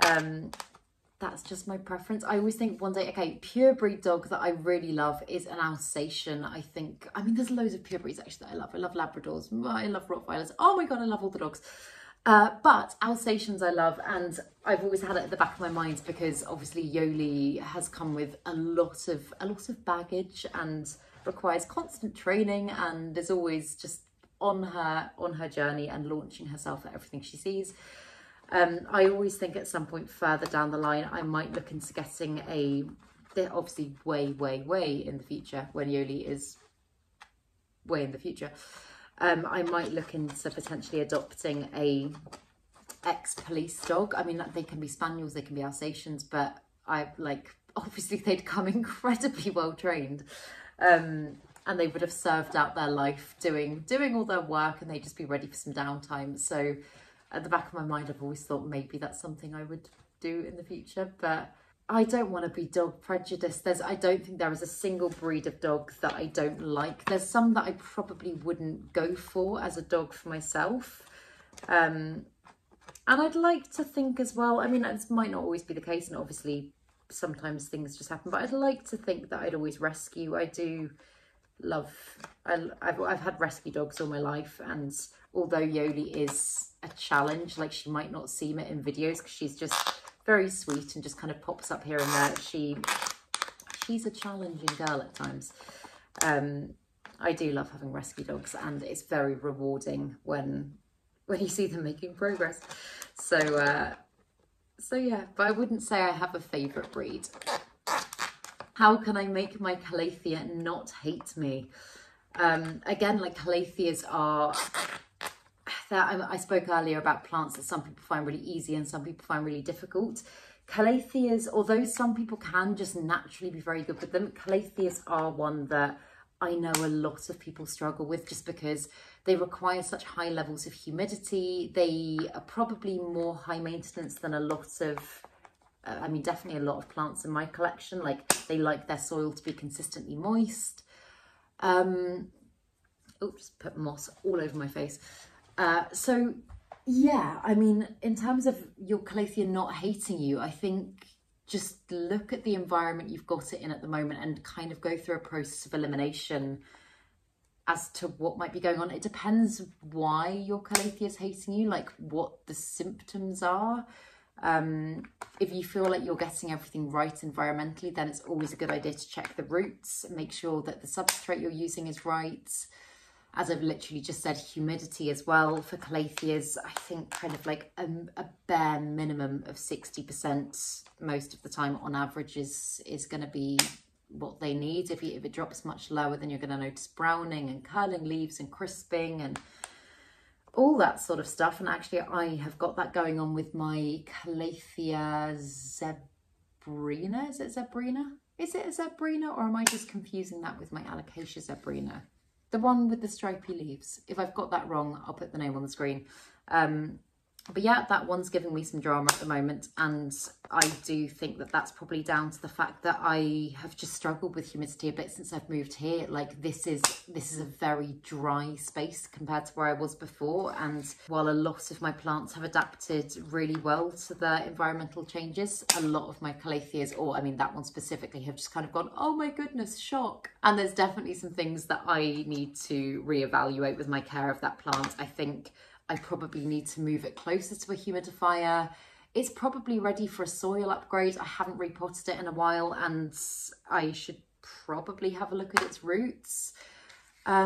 That's just my preference. I always think one day, okay, pure breed dog that I really love is an Alsatian, I think. I mean, there's loads of pure breeds actually that I love. I love Labradors, I love Rottweilers. Oh my God, I love all the dogs. But Alsatians I love, and I've always had it at the back of my mind because obviously Yoli has come with a lot of baggage and requires constant training and is always just on her journey and launching herself at everything she sees. I always think at some point further down the line I might look into getting a, they're obviously way in the future when Yoli is way in the future. I might look into potentially adopting a ex-police dog. I mean, like, they can be Spaniels, they can be Alsatians, but I like, obviously they'd come incredibly well trained, and they would have served out their life doing all their work, and they'd just be ready for some downtime. So at the back of my mind, I've always thought maybe that's something I would do in the future, but I don't want to be dog prejudiced. I don't think there is a single breed of dog that I don't like. There's some that I probably wouldn't go for as a dog for myself. And I'd like to think as well, I mean, this might not always be the case, and obviously sometimes things just happen, but I'd like to think that I'd always rescue. I do love, I've had rescue dogs all my life, and although Yoli is a challenge, like she might not seem it in videos because she's just very sweet and just kind of pops up here and there. She's a challenging girl at times. I do love having rescue dogs, and it's very rewarding when you see them making progress. So yeah, but I wouldn't say I have a favourite breed. How can I make my Calathea not hate me? Again, like, Calatheas are... I spoke earlier about plants that some people find really easy and some people find really difficult. Calatheas, although some people can just naturally be very good with them, Calatheas are one that I know a lot of people struggle with just because they require such high levels of humidity. They are probably more high maintenance than a lot of, I mean, definitely a lot of plants in my collection. Like, they like their soil to be consistently moist. Oops, put moss all over my face. So yeah, I mean, in terms of your Calathea not hating you, I think just look at the environment you've got it in at the moment and kind of go through a process of elimination as to what might be going on. It depends why your Calathea is hating you, like what the symptoms are. If you feel like you're getting everything right environmentally, then it's always a good idea to check the roots, make sure that the substrate you're using is right. As I've literally just said, humidity as well for Calatheas, I think kind of like a bare minimum of 60% most of the time on average is going to be what they need. If it drops much lower, then you're going to notice browning and curling leaves and crisping and all that sort of stuff. And actually, I have got that going on with my Calathea zebrina. Is it zebrina? Is it a zebrina, or am I just confusing that with my Alocasia zebrina? The one with the stripy leaves. If I've got that wrong, I'll put the name on the screen. But yeah, that one's giving me some drama at the moment. And I do think that that's probably down to the fact that I have just struggled with humidity a bit since I've moved here. Like, this is a very dry space compared to where I was before. And while a lot of my plants have adapted really well to the environmental changes, a lot of my Calatheas, or I mean that one specifically, have just kind of gone, oh my goodness, shock. And there's definitely some things that I need to reevaluate with my care of that plant. I think I probably need to move it closer to a humidifier. It's probably ready for a soil upgrade. I haven't repotted it in a while, and I should probably have a look at its roots. But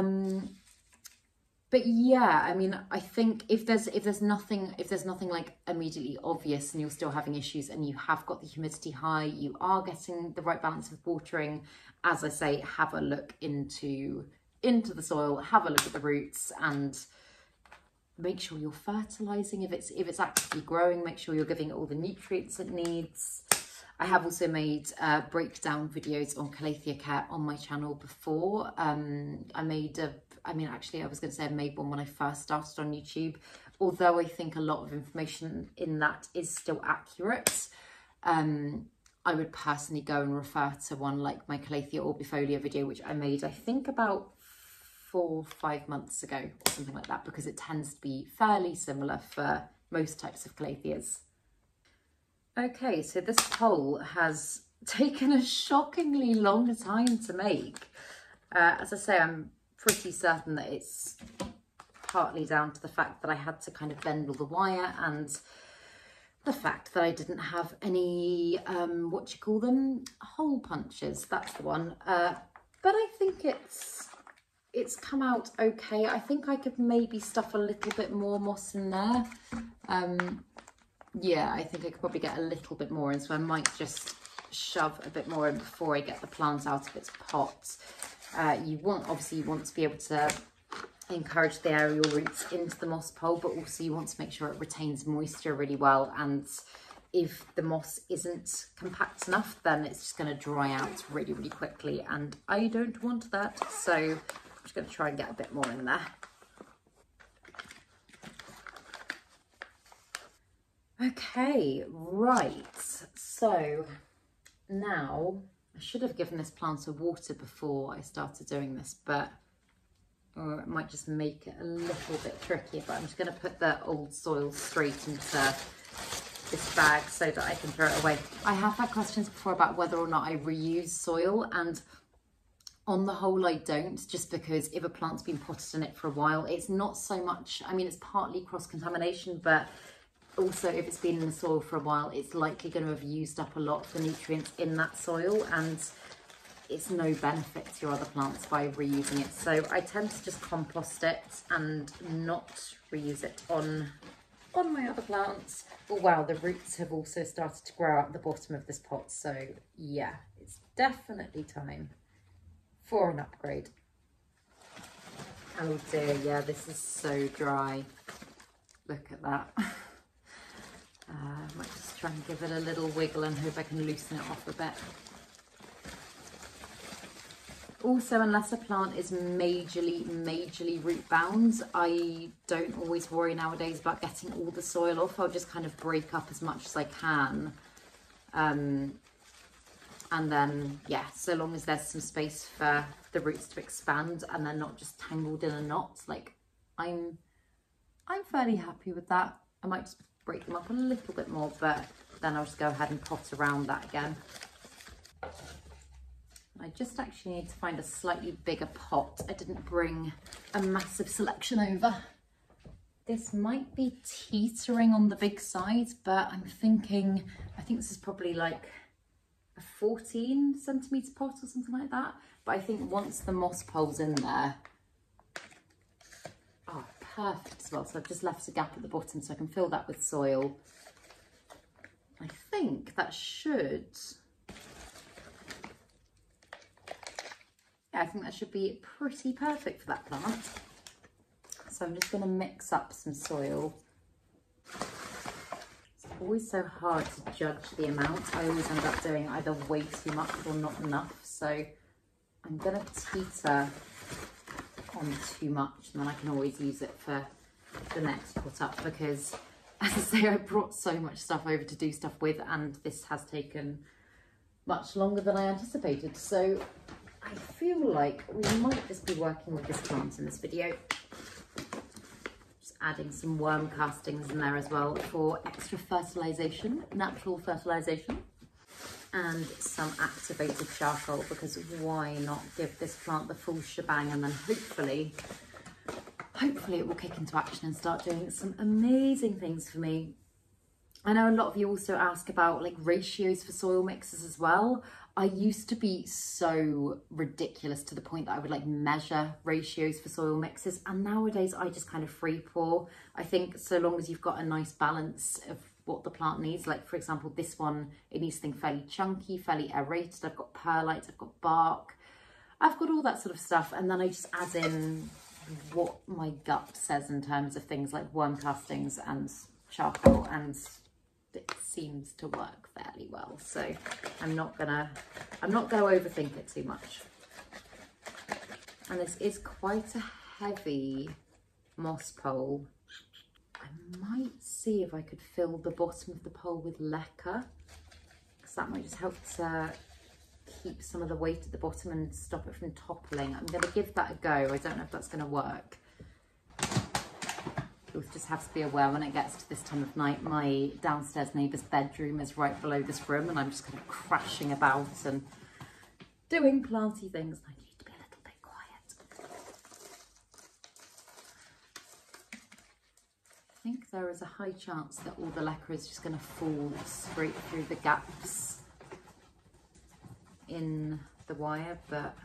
yeah, I mean, I think if there's nothing like immediately obvious, and you're still having issues, and you have got the humidity high, you are getting the right balance of watering. As I say, have a look into the soil, have a look at the roots, and make sure you're fertilizing. If it's actively growing, make sure you're giving it all the nutrients it needs. I have also made breakdown videos on Calathea care on my channel before. I made one when I first started on YouTube, although I think a lot of information in that is still accurate. I would personally go and refer to one like my Calathea orbifolia video, which I made, I think, about 4 or 5 months ago or something like that, because it tends to be fairly similar for most types of Calatheas. Okay, so this poll has taken a shockingly long time to make. As I say, I'm pretty certain that it's partly down to the fact that I had to kind of bend all the wire and the fact that I didn't have any, hole punches, that's the one. But I think it's come out okay. I think I could maybe stuff a little bit more moss in there. Yeah, I think I could probably get a little bit more in, so I might just shove a bit more in before I get the plant out of its pot. You want to be able to encourage the aerial roots into the moss pole, but also you want to make sure it retains moisture really well, and if the moss isn't compact enough, then it's just going to dry out really, really quickly, and I don't want that, so I'm just going to try and get a bit more in there. Okay, right, so now I should have given this plant a water before I started doing this, but or it might just make it a little bit trickier, but I'm just going to put the old soil straight into this bag so that I can throw it away. I have had questions before about whether or not I reuse soil, and on the whole I don't, just because if a plant's been potted in it for a while, it's not so much, I mean, it's partly cross-contamination, but also if it's been in the soil for a while, it's likely going to have used up a lot of the nutrients in that soil, and it's no benefit to your other plants by reusing it. So I tend to just compost it and not reuse it on my other plants. Oh wow, the roots have also started to grow out the bottom of this pot, so yeah, it's definitely time for an upgrade. Oh dear, yeah, this is so dry. Look at that. I might just try and give it a little wiggle and hope I can loosen it off a bit. Also, unless a plant is majorly root bound, I don't always worry nowadays about getting all the soil off. I'll just kind of break up as much as I can. And then, yeah, so long as there's some space for the roots to expand and they're not just tangled in a knot, like I'm fairly happy with that. I might just break them up a little bit more, but then I'll just go ahead and pot around that again. I just actually need to find a slightly bigger pot. I didn't bring a massive selection over. This might be teetering on the big side, but I'm thinking, I think this is probably like a 14cm pot or something like that. But I think once the moss pole's in there, oh, perfect as well. So I've just left a gap at the bottom so I can fill that with soil. I think that should... I think that should be pretty perfect for that plant. So I'm just going to mix up some soil. It's always so hard to judge the amount. I always end up doing either way too much or not enough. So I'm going to teeter on too much, and then I can always use it for the next pot up, because as I say, I brought so much stuff over to do stuff with, and this has taken much longer than I anticipated. So I feel like we might just be working with this plant in this video. Just adding some worm castings in there as well for extra fertilisation, natural fertilisation. And some activated charcoal, because why not give this plant the full shebang, and then hopefully it will kick into action and start doing some amazing things for me. I know a lot of you also ask about like ratios for soil mixes as well. I used to be so ridiculous to the point that I would like measure ratios for soil mixes, and nowadays I just kind of free pour. I think so long as you've got a nice balance of what the plant needs, like for example this one, it needs something fairly chunky, fairly aerated, I've got perlite, I've got bark, I've got all that sort of stuff, and then I just add in what my gut says in terms of things like worm castings and charcoal, and it seems to work fairly well, so I'm not gonna overthink it too much. And this is quite a heavy moss pole. I might see if I could fill the bottom of the pole with leca, because that might just help to keep some of the weight at the bottom and stop it from toppling. I'm going to give that a go. I don't know if that's going to work. You'll just have to be aware when it gets to this time of night, my downstairs neighbour's bedroom is right below this room and I'm just kind of crashing about and doing planty things. I need to be a little bit quiet. I think there is a high chance that all the lecker is just going to fall straight through the gaps in the wire, but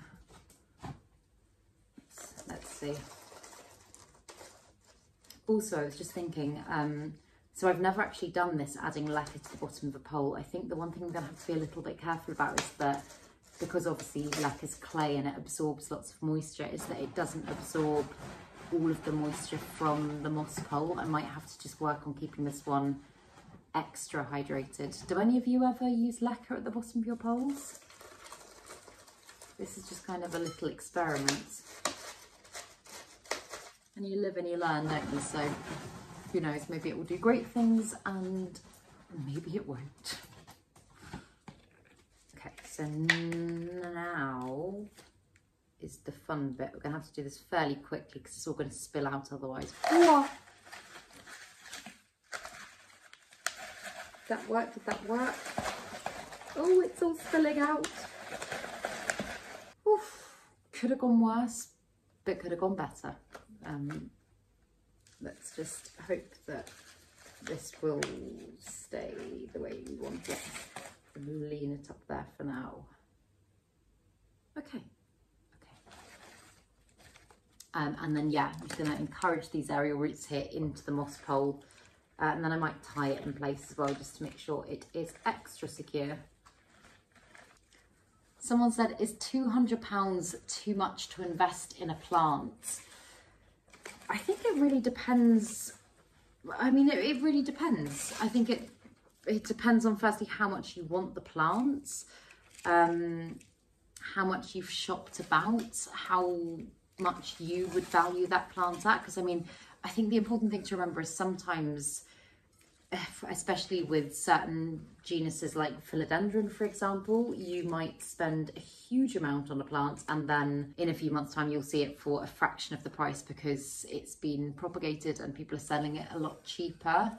let's see. Also, I was just thinking, so I've never actually done this, adding lecker to the bottom of a pole. I think the one thing I'm going to have to be a little bit careful about is that, because obviously lecker's clay and it absorbs lots of moisture, is that it doesn't absorb all of the moisture from the moss pole. I might have to just work on keeping this one extra hydrated. Do any of you ever use lecker at the bottom of your poles? This is just kind of a little experiment. And you live and you learn, don't you? So who knows, maybe it will do great things and maybe it won't. Okay, so now is the fun bit. We're going to have to do this fairly quickly because it's all going to spill out otherwise. Oh! Did that work? Did that work? Oh, it's all spilling out. Oof. Could have gone worse, but could have gone better. Let's just hope that this will stay the way we want it. Lean it up there for now. Okay. And then, yeah, I'm just going to encourage these aerial roots here into the moss pole. And then I might tie it in place as well, just to make sure it is extra secure. Someone said, is £200 too much to invest in a plant? I think it really depends. I mean, it really depends. I think it depends on, firstly, how much you want the plants, how much you've shopped about, how much you would value that plant at. Because, I mean, I think the important thing to remember is sometimes, especially with certain genuses like philodendron, for example, you might spend a huge amount on a plant and then in a few months' time you'll see it for a fraction of the price because it's been propagated and people are selling it a lot cheaper.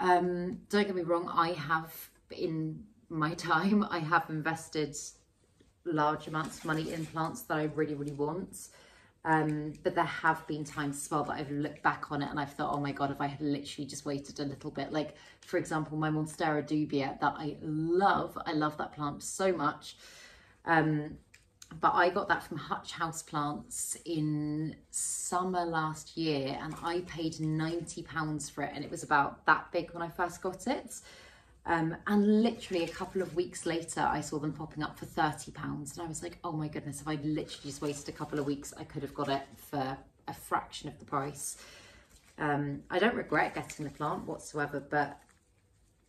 Don't get me wrong, I have, in my time, I have invested large amounts of money in plants that I really, really want. But there have been times as well that I've looked back on it and I've thought, oh my god, if I had literally just waited a little bit. Like, for example, my Monstera dubia that I love that plant so much, but I got that from Hutch House Plants in summer last year and I paid £90 for it, and it was about that big when I first got it. And literally a couple of weeks later, I saw them popping up for £30 and I was like, oh my goodness, if I'd literally just waited a couple of weeks, I could have got it for a fraction of the price. I don't regret getting the plant whatsoever, but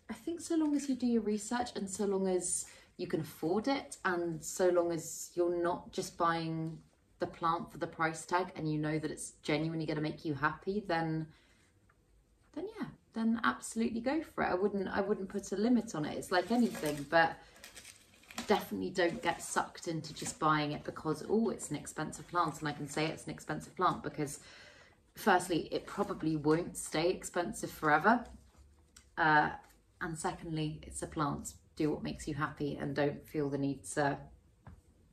I think so long as you do your research and so long as you can afford it and so long as you're not just buying the plant for the price tag and you know that it's genuinely going to make you happy, then yeah. Then absolutely go for it. I wouldn't put a limit on it. It's like anything, but definitely don't get sucked into just buying it because, oh, it's an expensive plant and I can say it's an expensive plant, because firstly, it probably won't stay expensive forever. And secondly, it's a plant. Do what makes you happy and don't feel the need to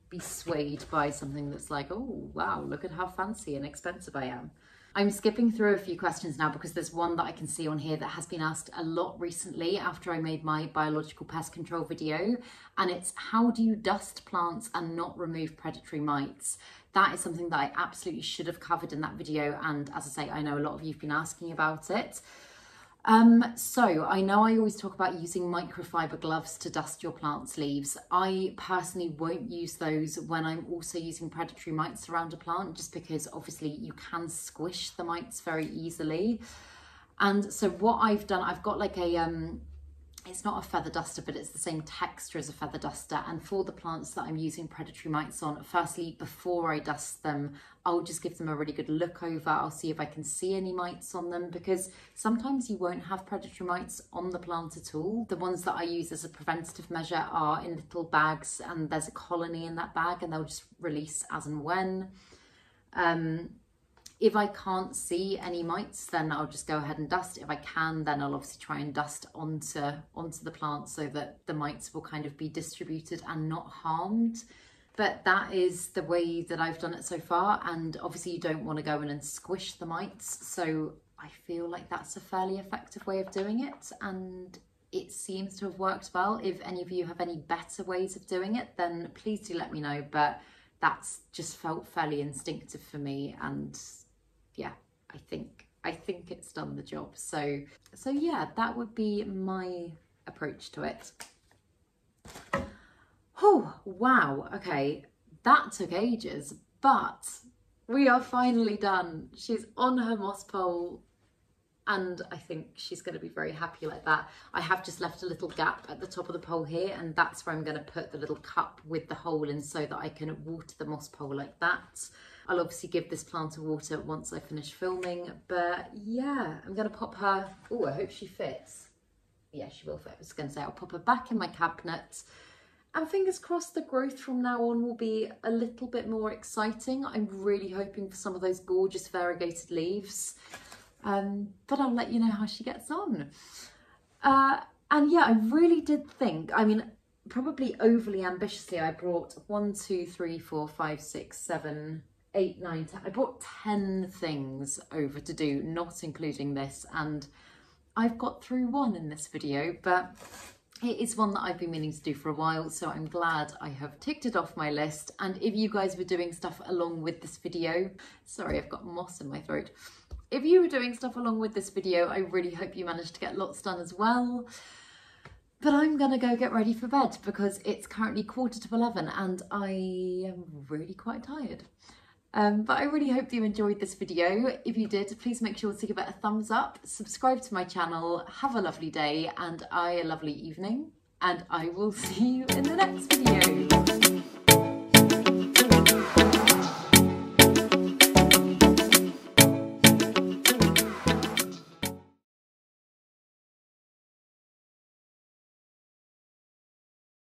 be swayed by something that's like, oh, wow, look at how fancy and expensive I am. I'm skipping through a few questions now because there's one that I can see on here that has been asked a lot recently after I made my biological pest control video, and it's, how do you dust plants and not remove predatory mites? That is something that I absolutely should have covered in that video, and as I say, I know a lot of you have been asking about it. So I know I always talk about using microfiber gloves to dust your plant's leaves. I personally won't use those when I'm also using predatory mites around a plant, just because obviously you can squish the mites very easily. And so what I've done, I've got like a, it's not a feather duster, but it's the same texture as a feather duster. And for the plants that I'm using predatory mites on, firstly, before I dust them, I'll just give them a really good look over. I'll see if I can see any mites on them, because sometimes you won't have predatory mites on the plant at all. The ones that I use as a preventative measure are in little bags, and there's a colony in that bag and they'll just release as and when. If I can't see any mites, then I'll just go ahead and dust. If I can, then I'll obviously try and dust onto the plant so that the mites will kind of be distributed and not harmed. But that is the way that I've done it so far. And obviously you don't want to go in and squish the mites. So I feel like that's a fairly effective way of doing it. And it seems to have worked well. If any of you have any better ways of doing it, then please do let me know. But that's just felt fairly instinctive for me. And yeah, I think it's done the job. So yeah, that would be my approach to it. Oh, wow. Okay, that took ages, but we are finally done. She's on her moss pole and I think she's going to be very happy like that. I have just left a little gap at the top of the pole here, and that's where I'm going to put the little cup with the hole in so that I can water the moss pole like that. I'll obviously give this plant a water once I finish filming, but yeah, I'm going to pop her... Oh, I hope she fits. Yeah, she will fit. I was going to say I'll pop her back in my cabinet. And fingers crossed the growth from now on will be a little bit more exciting. I'm really hoping for some of those gorgeous variegated leaves. But I'll let you know how she gets on. And yeah, I really did think, I mean, probably overly ambitiously, I brought 1, 2, 3, 4, 5, 6, 7, 8, 9, 10. I brought 10 things over to do, not including this. And I've got through one in this video, but... it is one that I've been meaning to do for a while, so I'm glad I have ticked it off my list. And if you guys were doing stuff along with this video, sorry, I've got moss in my throat. If you were doing stuff along with this video, I really hope you managed to get lots done as well. But I'm gonna go get ready for bed because it's currently 11:15 and I am really quite tired. But I really hope you enjoyed this video. If you did, please make sure to give it a thumbs up, subscribe to my channel, have a lovely day and a lovely evening, and I will see you in the next video.